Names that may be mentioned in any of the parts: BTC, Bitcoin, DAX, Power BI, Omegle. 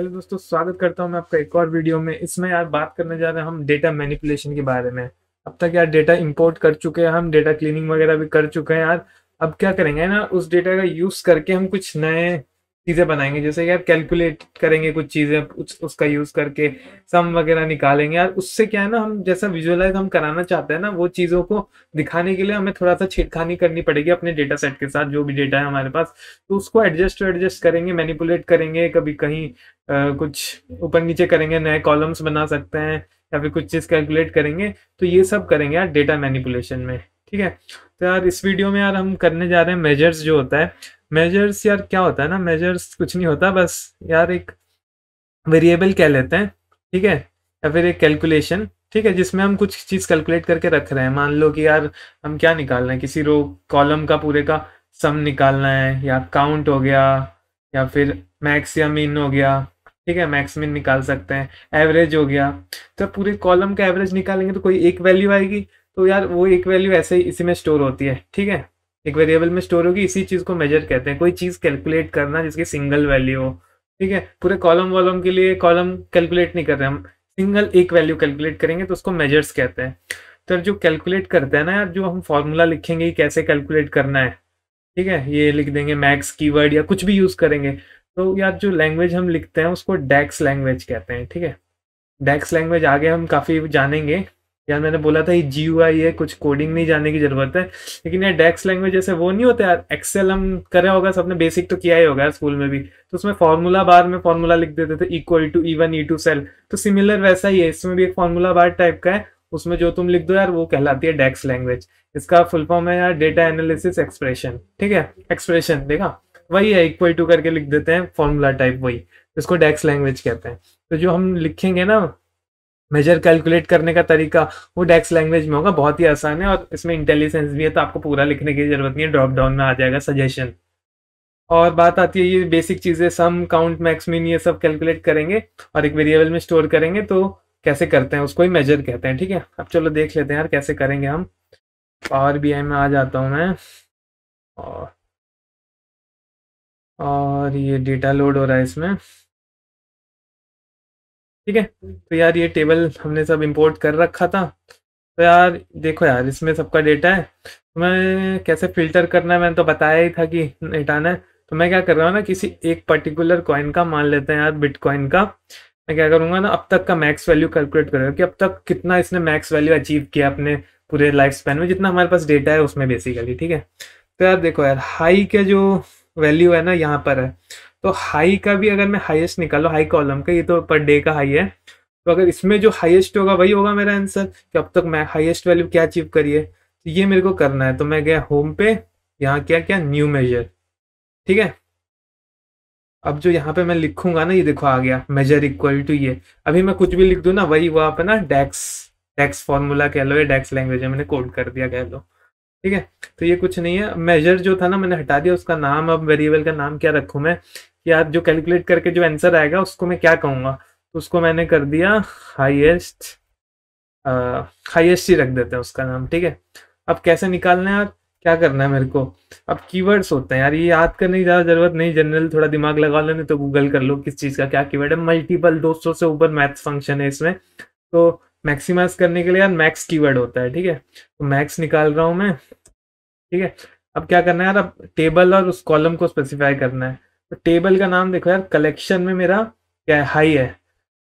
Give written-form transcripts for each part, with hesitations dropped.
Hello दोस्तों, स्वागत करता हूं मैं आपका एक और वीडियो में। इसमें यार बात करने जा रहे हैं हम डेटा मैनिपुलेशन के बारे में। अब तक यार डेटा इंपोर्ट कर चुके हैं, हम डेटा क्लीनिंग वगैरह भी कर चुके हैं यार। अब क्या करेंगे ना, उस डेटा का यूज़ करके हम कुछ नए चीज़ें बनाएंगे, जैसे यार कैलकुलेट करेंगे कुछ चीज़ें, उसका यूज़ करके सम वगैरह निकालेंगे यार। उससे क्या है ना, हम जैसा विजुअलाइज हम कराना चाहते हैं ना, वो चीज़ों को दिखाने के लिए हमें थोड़ा सा छेड़खानी करनी पड़ेगी अपने डेटा सेट के साथ। जो भी डेटा है हमारे पास, तो उसको एडजस्ट करेंगे, मैनिपुलेट करेंगे, कभी कहीं कुछ ऊपर नीचे करेंगे, नए कॉलम्स बना सकते हैं या फिर कुछ चीज़ कैलकुलेट करेंगे। तो ये सब करेंगे यार डेटा मैनिपुलेशन में, ठीक है। तो यार इस वीडियो में यार हम करने जा रहे हैं मेजर्स। जो होता है मेजर्स, यार क्या होता है ना, मेजर्स कुछ नहीं होता, बस यार एक वेरिएबल कह लेते हैं, ठीक है, या फिर एक कैलकुलेशन, ठीक है, जिसमें हम कुछ चीज़ कैलकुलेट करके रख रहे हैं। मान लो कि यार हम क्या निकाल रहे हैं, किसी रो कॉलम का पूरे का सम निकालना है, या काउंट हो गया, या फिर मैक्स या मिन हो गया, ठीक है, मैक्स मिन निकाल सकते हैं, एवरेज हो गया। तो पूरे कॉलम का एवरेज निकालेंगे तो कोई एक वैल्यू आएगी, तो यार वो एक वैल्यू ऐसे ही इसी में स्टोर होती है, ठीक है, एक वेरिएबल में स्टोर होगी। इसी चीज़ को मेजर कहते हैं, कोई चीज़ कैलकुलेट करना जिसकी सिंगल वैल्यू हो, ठीक है। पूरे कॉलम वॉलम के लिए कॉलम कैलकुलेट नहीं कर रहे हम, सिंगल एक वैल्यू कैलकुलेट करेंगे, तो उसको मेजर्स कहते हैं। तो जो कैलकुलेट करते हैं ना यार, जो हम फॉर्मूला लिखेंगे कैसे कैलकुलेट करना है, ठीक है, ये लिख देंगे मैक्स कीवर्ड या कुछ भी यूज़ करेंगे। तो यार जो लैंग्वेज हम लिखते हैं उसको डैक्स लैंग्वेज कहते हैं, ठीक है, डैक्स लैंग्वेज आगे हम काफ़ी जानेंगे। यार मैंने बोला था ये GUI है, कुछ कोडिंग नहीं जानने की जरूरत है, लेकिन यार डैक्स लैंग्वेज जैसे वो नहीं होता यार। एक्सेल हम करे होगा सबने, बेसिक तो किया ही होगा यार स्कूल में भी, तो उसमें फॉर्मूला बार में फॉर्मूला लिख देते थे, equal to E1 E2 cell. तो सिमिलर वैसा ही है, इसमें भी एक फॉर्मूला बार टाइप का है, उसमें जो तुम लिख दो यार वो कहलाती है डैक्स लैंग्वेज। इसका फुल फॉर्म है यार डेटा एनालिसिस एक्सप्रेशन, ठीक है, एक्सप्रेशन देखा, वही है, इक्वल टू करके लिख देते हैं फॉर्मूला टाइप, वही, इसको डैक्स लैंग्वेज कहते हैं। तो जो हम लिखेंगे ना मेजर कैलकुलेट करने का तरीका, वो डैक्स लैंग्वेज में होगा। बहुत ही आसान है और इसमें इंटेलिजेंस भी है, तो आपको पूरा लिखने की जरूरत नहीं है, ड्रॉप डाउन में आ जाएगा सजेशन। और बात आती है ये बेसिक चीज़ें, सम काउंट मैक्स मिन ये सब कैलकुलेट करेंगे और एक वेरिएबल में स्टोर करेंगे, तो कैसे करते हैं उसको ही मेजर कहते हैं, ठीक है। अब चलो देख लेते हैं यार कैसे करेंगे हम। पावर BI में आ जाता हूँ मैं, और ये डेटा लोड हो रहा है इसमें, ठीक है। तो यार ये टेबल हमने सब इंपोर्ट कर रखा था, तो यार देखो यार इसमें सबका डेटा है। तो मैं कैसे फिल्टर करना है, मैंने तो बताया ही था कि हटाना है। तो मैं क्या कर रहा हूँ ना, किसी एक पर्टिकुलर कॉइन का, मान लेते हैं यार बिटकॉइन का, मैं क्या करूँगा ना, अब तक का मैक्स वैल्यू कैलकुलेट करूँगा कि अब तक कितना इसने मैक्स वैल्यू अचीव किया अपने पूरे लाइफ स्पैन में, जितना हमारे पास डेटा है उसमें बेसिकली, ठीक है। तो यार देखो यार, हाई के जो वैल्यू है ना यहाँ पर है, तो हाई का भी अगर मैं हाईएस्ट निकालो, हाई कॉलम का, ये तो पर डे का हाई है, तो अगर इसमें जो हाईएस्ट होगा वही होगा मेरा आंसर कि अब तक मैं हाईएस्ट वैल्यू क्या अचीव करिए। तो ये मेरे को करना है, तो मैं गया होम पे, यहाँ क्या न्यू मेजर, ठीक है। अब जो यहाँ पे मैं लिखूंगा ना, ये देखो आ गया मेजर इक्वल टू ये, अभी मैं कुछ भी लिख दूँ ना, वही हुआ अपना डैक्स फॉर्मूला कह लो या डैक्स लैंग्वेज मैंने कोड कर दिया कह लो, ठीक है। तो ये कुछ नहीं है, मेजर जो था ना मैंने हटा दिया उसका नाम। अब वेरिएबल का नाम क्या रखूँ मैं, यार जो कैलकुलेट करके जो आंसर आएगा उसको मैं क्या कहूँगा, तो उसको मैंने कर दिया हाईएस्ट ही रख देते हैं उसका नाम, ठीक है। अब कैसे निकालना है यार, क्या करना है मेरे को, अब कीवर्ड्स होते हैं यार, ये याद करने की ज़्यादा जरूरत नहीं, जनरल थोड़ा दिमाग लगा लो, नहीं तो गूगल कर लो किस चीज़ का क्या कीवर्ड है। मल्टीपल 200 से ऊपर मैथ्स फंक्शन है इसमें, तो मैक्सिमाइज करने के लिए यार मैक्स कीवर्ड होता है, ठीक है। तो मैक्स निकाल रहा हूँ मैं, ठीक है। अब क्या करना है यार, अब टेबल और उस कॉलम को स्पेसिफाई करना है। तो टेबल का नाम देखो यार, कलेक्शन में मेरा क्या है, हाई है,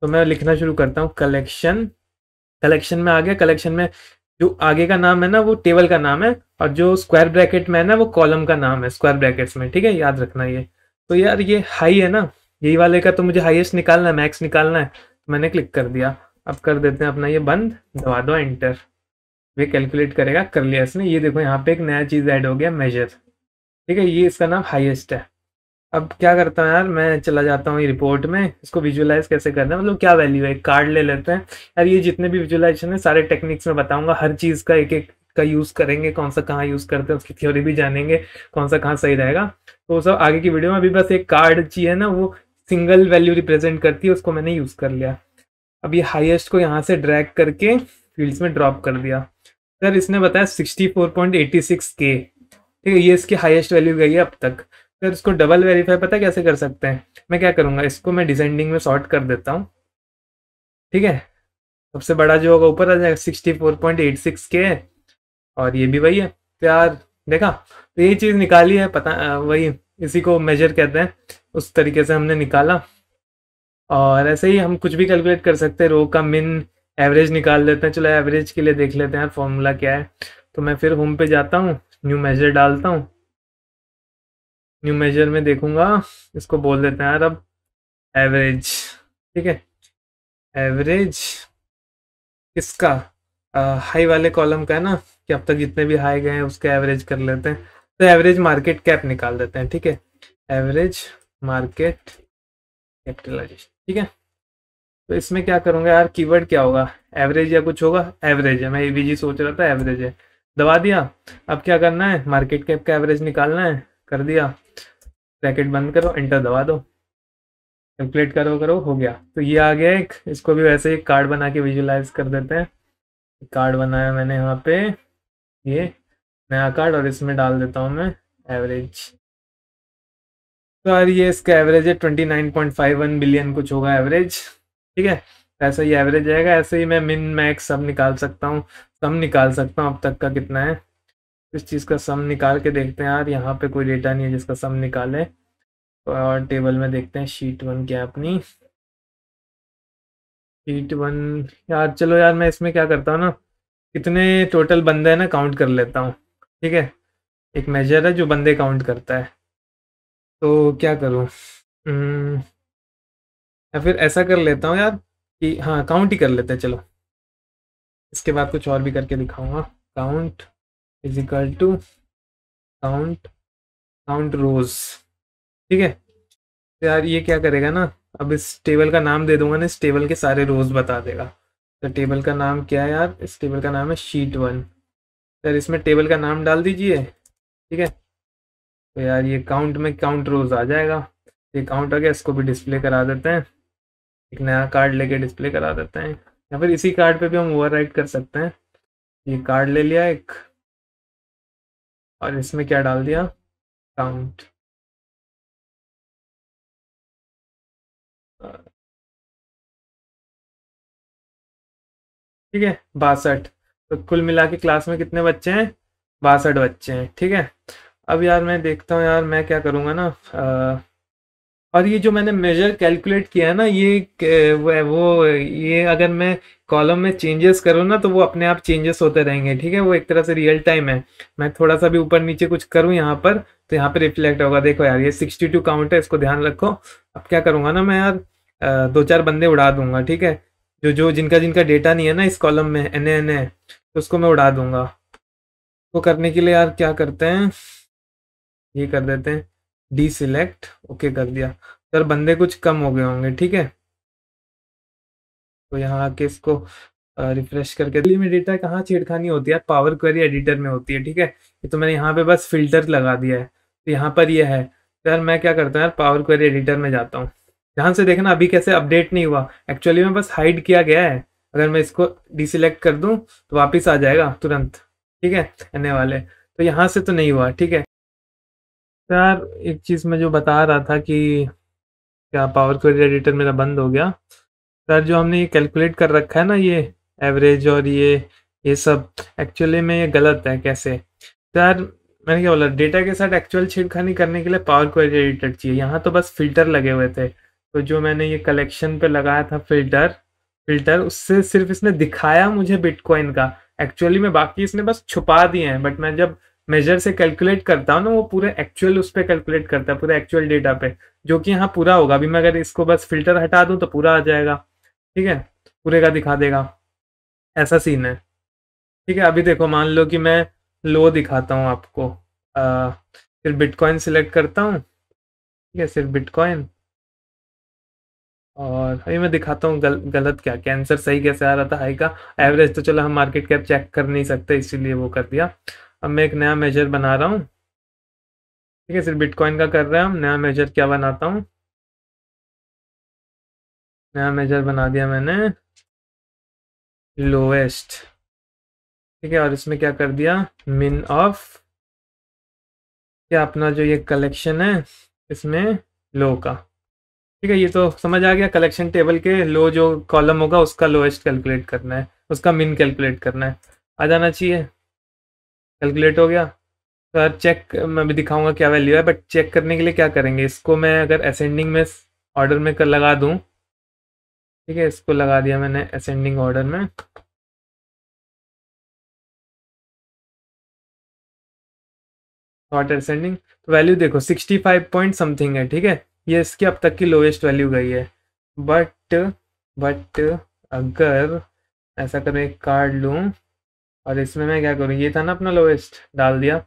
तो मैं लिखना शुरू करता हूँ कलेक्शन। कलेक्शन में आ गया, कलेक्शन में जो आगे का नाम है ना वो टेबल का नाम है, और जो स्क्वायर ब्रैकेट में है ना वो कॉलम का नाम है स्क्वायर ब्रैकेट्स में, ठीक है, याद रखना ये। तो यार ये हाई है ना, यही वाले का तो मुझे हाईएस्ट निकालना है, मैक्स निकालना है, तो मैंने क्लिक कर दिया। अब कर देते हैं अपना ये बंद, दबा दो एंटर, ये कैलकुलेट करेगा, कर लिया इसने। ये देखो यहाँ पे एक नया चीज़ ऐड हो गया मेजर, ठीक है, ये इसका नाम हाईएस्ट है। अब क्या करता हूँ यार, मैं चला जाता हूँ ये रिपोर्ट में, इसको विजुअलाइज कैसे करना है, मतलब क्या वैल्यू है, कार्ड ले लेते हैं यार। ये जितने भी विजुअलाइजेशन है सारे टेक्निक्स में बताऊंगा, हर चीज़ का एक एक का यूज़ करेंगे, कौन सा कहाँ यूज़ करते हैं, उसकी थ्योरी भी जानेंगे, कौन सा कहाँ सही रहेगा, तो सब आगे की वीडियो में। अभी बस एक कार्ड चाहिए ना, वो सिंगल वैल्यू रिप्रेजेंट करती है, उसको मैंने यूज़ कर लिया। अब ये हाईएस्ट को यहाँ से ड्रैग करके फील्ड्स में ड्रॉप कर दिया। सर इसने बताया 64.86K, ठीक है, ये इसकी हाईएस्ट वैल्यू गई है अब तक। फिर उसको डबल वेरीफाई पता कैसे कर सकते हैं, मैं क्या करूँगा, इसको मैं डिसेंडिंग में सॉर्ट कर देता हूँ। ठीक है, सबसे बड़ा जो होगा ऊपर आ जाएगा, 64.86 के है और ये भी वही है। तो यार देखा, तो यही चीज़ निकाली है, पता वही, इसी को मेजर कहते हैं, उस तरीके से हमने निकाला। और ऐसे ही हम कुछ भी कैलकुलेट कर सकते हैं, रो का मिन एवरेज निकाल लेते हैं। चलो एवरेज के लिए देख लेते हैं फॉर्मूला क्या है। तो मैं फिर होम पे जाता हूँ, न्यू मेजर डालता हूँ, न्यू मेजर में देखूँगा, इसको बोल देते हैं यार अब एवरेज। ठीक है, एवरेज इसका हाई वाले कॉलम का है ना, कि अब तक जितने भी हाई गए हैं उसका एवरेज कर लेते हैं। तो एवरेज मार्केट कैप निकाल देते हैं। ठीक है, एवरेज मार्केट कैपिटलाइजेशन। ठीक है, तो इसमें क्या करूँगा यार, कीवर्ड क्या होगा, एवरेज या कुछ होगा, एवरेज है, मैं एवीजी सोच रहा था, एवरेज है, दबा दिया। अब क्या करना है, मार्केट कैप का एवरेज निकालना है, कर दिया, ब्रैकेट बंद करो, एंटर दबा दो, कैलकुलेट करो करो, हो गया। तो ये आ गया एक, इसको भी वैसे ही कार्ड बना के विजुलाइज कर देते हैं। कार्ड बनाया मैंने यहाँ पे, ये नया कार्ड, और इसमें डाल देता हूँ मैं एवरेज। तो यार ये इसका एवरेज है 29.51 बिलियन कुछ होगा एवरेज। ठीक है, ऐसा ही एवरेज आएगा। ऐसे ही मैं मिन मैक्स सब निकाल सकता हूँ, सम निकाल सकता हूँ अब तक का कितना है, इस चीज़ का सम निकाल के देखते हैं। यार यहाँ पे कोई डेटा नहीं है जिसका सम निकाले, और टेबल में देखते हैं शीट 1 क्या है अपनी, शीट 1। यार चलो यार, मैं इसमें क्या करता हूँ ना, कितने टोटल बंदे हैं ना काउंट कर लेता हूँ। ठीक है, एक मेजर है जो बंदे काउंट करता है। तो क्या करूँ, या फिर ऐसा कर लेता हूँ यार कि हाँ काउंट ही कर लेते हैं। चलो इसके बाद कुछ और भी करके दिखाऊंगा। Count is equal to count count rows. ठीक है, तो यार ये क्या करेगा ना, अब इस टेबल का नाम दे दूंगा ना, इस टेबल के सारे रोज बता देगा। तो टेबल का नाम क्या है यार, इस टेबल का नाम है शीट 1। यार इसमें टेबल का नाम डाल दीजिए। ठीक है, तो यार ये काउंट में काउंट रोज आ जाएगा। ये काउंट आ गया, इसको भी डिस्प्ले करा देते हैं, एक नया कार्ड लेके डिस्प्ले करा देते हैं, या फिर इसी कार्ड पे भी हम ओवरराइड कर सकते हैं। ये कार्ड ले लिया एक, और इसमें क्या डाल दिया, काउंट। ठीक है, 62। तो कुल मिला के क्लास में कितने बच्चे हैं, 62 बच्चे हैं। ठीक है, अब यार मैं देखता हूँ यार, मैं क्या करूँगा ना, और ये जो मैंने मेजर कैलकुलेट किया है ना, ये वो ये अगर मैं कॉलम में चेंजेस करूँ ना, तो वो अपने आप चेंजेस होते रहेंगे। ठीक है, वो एक तरह से रियल टाइम है। मैं थोड़ा सा भी ऊपर नीचे कुछ करूँ यहाँ पर, तो यहाँ पे रिफ्लेक्ट होगा। देखो यार ये 62 काउंट है, इसको ध्यान रखो। अब क्या करूँगा ना मैं यार, 2-4 बंदे उड़ा दूंगा। ठीक है, जो जो जिनका जिनका डेटा नहीं है ना इस कॉलम में, एन ए, तो उसको मैं उड़ा दूंगा। वो करने के लिए यार क्या करते हैं, ये कर देते हैं डी सिलेक्ट, ओके कर दिया। सर बंदे कुछ कम हो गए होंगे। ठीक है, तो यहाँ आके इसको रिफ्रेश करके, दिल्ली में डेटा कहाँ छेड़खानी होती है, पावर क्वेरी एडिटर में होती है। ठीक है, ये तो मैंने यहाँ पे बस फिल्टर लगा दिया है, तो यहाँ पर ये है। तो यार मैं क्या करता हूँ यार, पावर क्वेरी एडिटर में जाता हूँ। ध्यान से देखना, अभी कैसे अपडेट नहीं हुआ, एक्चुअली में बस हाइड किया गया है। अगर मैं इसको डिसलेक्ट कर दूँ तो वापिस आ जाएगा तुरंत। ठीक है, आने वाले, तो यहाँ से तो नहीं हुआ। ठीक है यार, एक चीज़ मैं जो बता रहा था कि क्या पावर क्वेरी एडिटर मेरा बंद हो गया। यार जो हमने ये कैलकुलेट कर रखा है ना, ये एवरेज और ये सब, एक्चुअली में ये गलत है। कैसे यार, मैंने क्या बोला, डेटा के साथ एक्चुअल छेड़खानी करने के लिए पावर क्वेरी एडिटर चाहिए। यहाँ तो बस फिल्टर लगे हुए थे, तो जो मैंने ये कलेक्शन पे लगाया था फिल्टर, उससे सिर्फ इसने दिखाया मुझे बिटकॉइन का, एक्चुअली में बाकी इसने बस छुपा दिए हैं। बट मैं जब मेजर से कैलकुलेट करता हूँ ना, वो पूरे एक्चुअल उस पर कैलकुलेट करता है, पूरे एक्चुअल डेटा पे, जो कि यहाँ पूरा होगा। अभी मैं अगर इसको बस फिल्टर हटा दूँ तो पूरा आ जाएगा। ठीक है, पूरे का दिखा देगा, ऐसा सीन है। ठीक है, अभी देखो, मान लो कि मैं लो दिखाता हूँ आपको, फिर बिटकॉइन सिलेक्ट करता हूँ। ठीक है, सिर्फ बिटकॉइन, और अभी मैं दिखाता हूँ गलत क्या, कैंसर सही कैसे आ रहा था हाई का। एवरेज तो चलो हम मार्केट कैप चेक कर नहीं सकते, इसीलिए वो कर दिया। अब मैं एक नया मेजर बना रहा हूँ। ठीक है, सिर्फ बिटकॉइन का कर रहे हैं हम। नया मेजर क्या बनाता हूँ, नया मेजर बना दिया मैंने, लोवेस्ट। ठीक है, और इसमें क्या कर दिया, मिन ऑफ क्या अपना जो ये कलेक्शन है इसमें लो का, ठीक है, ये तो समझ आ गया। कलेक्शन टेबल के लो जो कॉलम होगा उसका लोएस्ट कैलकुलेट करना है, उसका मिन कैलकुलेट करना है, आ जाना चाहिए। कैलकुलेट हो गया। तो यार चेक मैं भी दिखाऊंगा क्या वैल्यू है, बट चेक करने के लिए क्या करेंगे, इसको मैं अगर असेंडिंग में ऑर्डर में कर लगा दूं, ठीक है, इसको लगा दिया मैंने असेंडिंग ऑर्डर में, नॉट असेंडिंग। तो वैल्यू देखो 65 पॉइंट समथिंग है, ठीक है, ये इसकी अब तक की लोएस्ट वैल्यू गई है। बट अगर ऐसा करें एक कार्ड लूँ और इसमें मैं क्या करूँ, ये था ना अपना लोएस्ट, डाल दिया,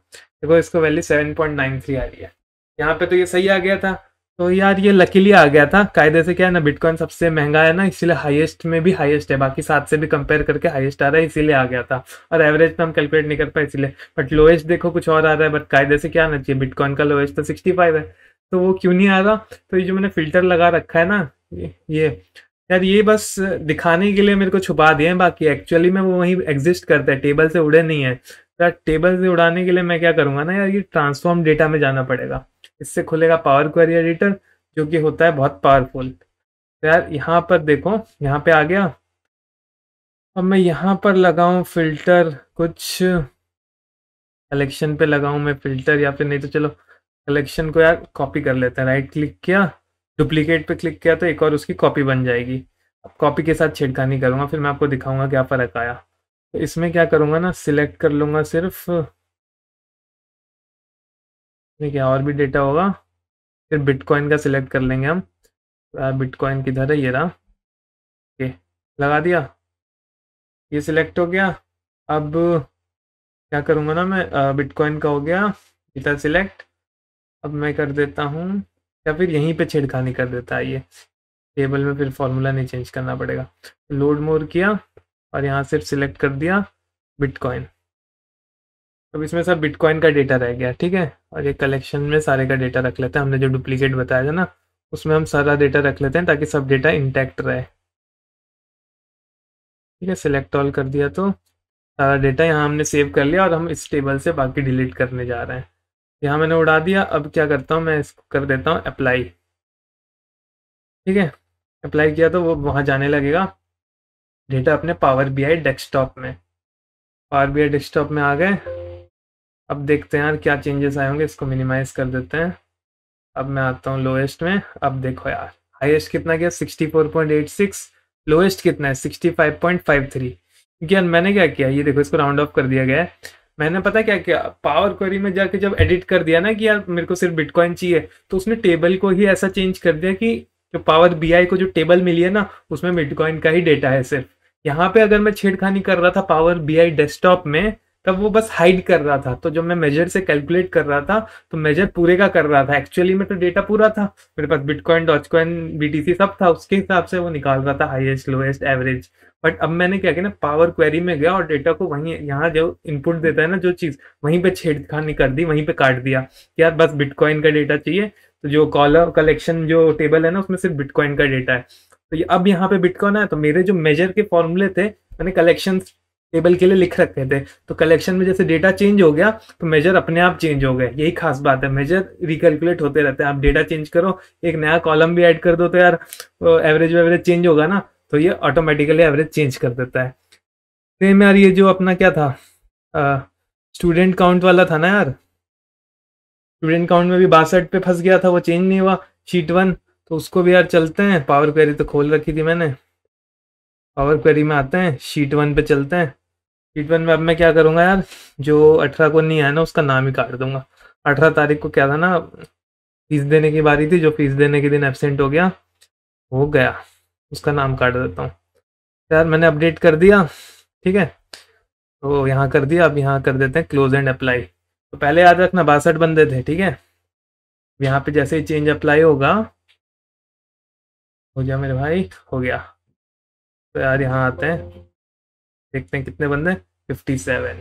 देखो इसको वैल्यू 7.93 आ रही है यहाँ पे, तो ये सही आ गया था। तो यार ये लकीली आ गया था कायदे से, क्या है ना, बिटकॉइन सबसे महंगा है ना, इसीलिए हाईएस्ट में भी हाईएस्ट है, बाकी 7 से भी कंपेयर करके हाईएस्ट आ रहा है, इसीलिए आ गया था। और एवरेज पे हम कैलकुलेट नहीं कर पाए इसीलिए, बट लोएस्ट देखो कुछ और आ रहा है, बट कायदे से क्या आना चाहिए, बिटकॉइन का लोएस्ट तो 65 है, तो वो क्यों नहीं आ रहा। तो ये जो मैंने फिल्टर लगा रखा है ना, ये यार ये बस दिखाने के लिए मेरे को छुपा दिए हैं, बाकी एक्चुअली में वो वहीं एग्जिस्ट करता है, टेबल से उड़े नहीं है। तो यार टेबल से उड़ाने के लिए मैं क्या करूँगा ना यार, ये ट्रांसफॉर्म डेटा में जाना पड़ेगा, इससे खुलेगा पावर क्वेरी एडिटर जो कि होता है बहुत पावरफुल। तो यार यहाँ पर देखो, यहाँ पे आ गया। अब मैं यहाँ पर लगाऊँ फिल्टर, कुछ कलेक्शन पे लगाऊँ मैं फिल्टर, या फिर नहीं तो चलो कलेक्शन को यार कॉपी कर लेते हैं। राइट क्लिक किया, डुप्लीकेट पे क्लिक किया तो एक और उसकी कॉपी बन जाएगी। अब कॉपी के साथ छेड़खानी करूँगा, फिर मैं आपको दिखाऊँगा क्या फ़र्क आया। तो इसमें क्या करूँगा ना, सिलेक्ट कर लूँगा सिर्फ, ठीक है, और भी डेटा होगा, फिर बिटकॉइन का सिलेक्ट कर लेंगे हम। बिटकॉइन किधर है, ये रहा, ओके लगा दिया, ये सिलेक्ट हो गया। अब क्या करूँगा ना मैं, बिटकॉइन का हो गया डेटा सिलेक्ट। अब मैं कर देता हूँ, या फिर यहीं पे छेड़खानी कर देता है ये टेबल में, फिर फॉर्मूला नहीं चेंज करना पड़ेगा। लोड मोर किया और यहाँ सिर्फ सिलेक्ट कर दिया बिटकॉइन। अब इसमें सब बिटकॉइन का डेटा रह गया, ठीक है, और ये कलेक्शन में सारे का डेटा रख लेते हैं, हमने जो डुप्लीकेट बताया था ना उसमें हम सारा डेटा रख लेते हैं ताकि सब डेटा इंटैक्ट रहे, ठीक है। सिलेक्ट ऑल कर दिया तो सारा डेटा यहाँ हमने सेव कर लिया, और हम इस टेबल से बाकी डिलीट करने जा रहे हैं। यहाँ मैंने उड़ा दिया। अब क्या करता हूँ मैं, इसको कर देता हूँ अप्लाई, ठीक है, अप्लाई किया तो वो वहाँ जाने लगेगा डेटा अपने पावर BI डेस्कटॉप में। पावर BI डेस्कटॉप में आ गए। अब देखते हैं यार क्या चेंजेस आए होंगे, इसको मिनिमाइज कर देते हैं। अब मैं आता हूँ लोएस्ट में। अब देखो यार हाईएस्ट कितना गया, 64.86, लोएस्ट कितना है 65.53। क्योंकि यार मैंने क्या किया, ये देखो इसको राउंड ऑफ कर दिया गया है। मैंने पता क्या किया, पावर क्वेरी में जाके जब एडिट कर दिया ना कि यार मेरे को सिर्फ बिटकॉइन चाहिए, तो उसने टेबल को ही ऐसा चेंज कर दिया कि जो पावर BI को जो टेबल मिली है ना उसमें बिटकॉइन का ही डेटा है सिर्फ। यहाँ पे अगर मैं छेड़खानी कर रहा था पावर BI डेस्कटॉप में, तब वो बस हाइड कर रहा था। तो जब मैं मेजर से कैलकुलेट कर रहा था तो मेजर पूरे का कर रहा था, एक्चुअली में तो डेटा पूरा था मेरे पास, बिटकॉइन डॉचकॉइन BTC सब था, उसके हिसाब से वो निकाल रहा था हाईएस्ट लोएस्ट एवरेज। बट अब मैंने क्या किया ना, पावर क्वेरी में गया और डेटा को वहीं, यहाँ जो इनपुट देता है ना जो चीज़, वहीं पे छेड़खानी कर दी, वहीं पे काट दिया कि यार बस बिटकॉइन का डेटा चाहिए। तो जो कॉलम कलेक्शन जो टेबल है ना उसमें सिर्फ बिटकॉइन का डेटा है। तो ये अब यहाँ पे बिटकॉइन है, तो मेरे जो मेजर के फॉर्मूले थे मैंने कलेक्शन टेबल के लिए लिख रखे थे। तो कलेक्शन में जैसे डेटा चेंज हो गया तो मेजर अपने आप चेंज हो गए। यही खास बात है, मेजर रिकैलकुलेट होते रहते हैं। आप डेटा चेंज करो, एक नया कॉलम भी ऐड कर दो तो यार एवरेज वेवरेज चेंज होगा ना, तो ये ऑटोमेटिकली एवरेज चेंज कर देता है। सेम यार ये जो अपना क्या था स्टूडेंट काउंट वाला था ना यार, स्टूडेंट काउंट में भी 62 पे फंस गया था, वो चेंज नहीं हुआ। शीट 1 तो उसको भी यार चलते हैं, पावर क्वेरी तो खोल रखी थी मैंने, पावर क्वेरी में आते हैं, शीट 1 पे चलते हैं। शीट 1 में अब मैं क्या करूँगा यार, जो 18 को नहीं आया ना उसका नाम ही काट दूंगा। 18 तारीख को क्या था ना, फीस देने की बारी थी, जो फीस देने के दिन एब्सेंट हो गया, हो गया, उसका नाम काट देता हूँ। यार मैंने अपडेट कर दिया, ठीक है, तो यहाँ कर दिया। अब यहाँ कर देते हैं क्लोज एंड अप्लाई। तो पहले याद रखना 62 बंदे थे, ठीक है। यहाँ पे जैसे ही चेंज अप्लाई होगा, हो गया मेरे भाई, हो गया। तो यार यहाँ आते हैं, देखते हैं कितने बंदे, 57,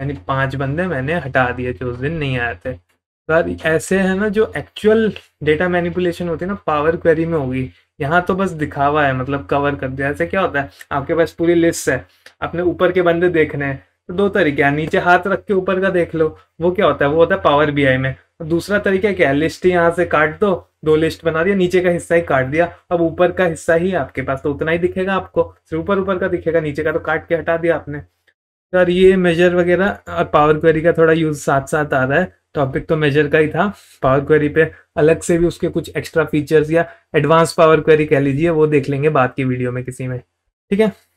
यानी 5 बंदे मैंने हटा दिए जो उस दिन नहीं आए थे। तो यार ऐसे है ना जो एक्चुअल डेटा मैनिपुलेशन होती है ना पावर क्वेरी में होगी, यहाँ तो बस दिखावा है, मतलब कवर कर दिया। ऐसे क्या होता है, आपके पास पूरी लिस्ट है, आपने ऊपर के बंदे देखने हैं, तो 2 तरीके हैं, नीचे हाथ रख के ऊपर का देख लो, वो क्या होता है, वो होता है पावर BI में। दूसरा तरीका क्या है, लिस्ट यहाँ से काट दो, दो लिस्ट बना दिया, नीचे का हिस्सा ही काट दिया, अब ऊपर का हिस्सा ही आपके पास तो उतना ही दिखेगा, आपको सिर्फ ऊपर ऊपर का दिखेगा, नीचे का तो काट के हटा दिया आपने। सर ये मेजर वगैरह और पावर क्वेरी का थोड़ा यूज साथ साथ आ रहा है, टॉपिक तो मेजर का ही था, पावर क्वेरी पे अलग से भी उसके कुछ एक्स्ट्रा फीचर्स या एडवांस पावर क्वेरी कह लीजिए वो देख लेंगे बाद की वीडियो में किसी में, ठीक है।